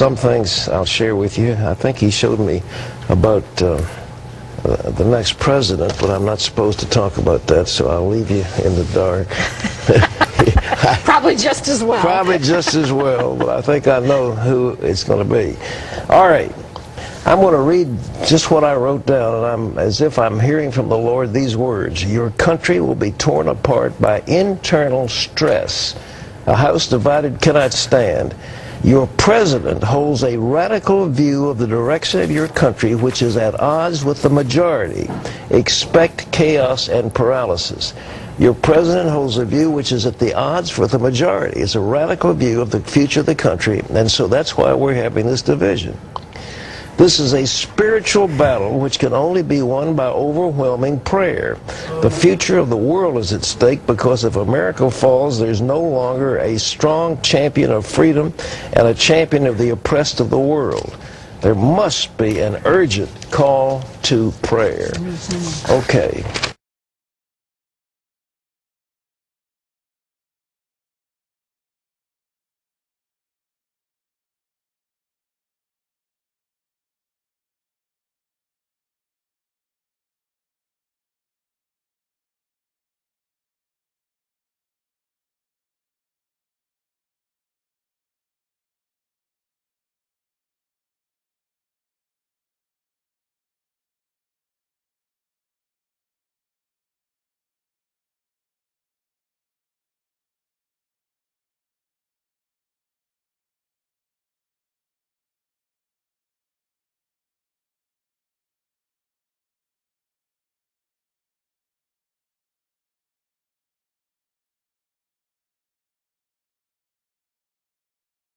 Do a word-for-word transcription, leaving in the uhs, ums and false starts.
some things I'll share with you. I think he showed me about uh, uh, the next president, but I'm not supposed to talk about that, so I'll leave you in the dark. Probably just as well. Probably just as well, but I think I know who it's going to be. All right. I'm going to read just what I wrote down, and I'm as if I'm hearing from the Lord these words. Your country will be torn apart by internal stress. A house divided cannot stand. Your president holds a radical view of the direction of your country, which is at odds with the majority. Expect chaos and paralysis. Your president holds a view which is at the odds with the majority. It's a radical view of the future of the country, and so that's why we're having this division. This is a spiritual battle which can only be won by overwhelming prayer. The future of the world is at stake because if America falls, there's no longer a strong champion of freedom and a champion of the oppressed of the world. There must be an urgent call to prayer. Okay.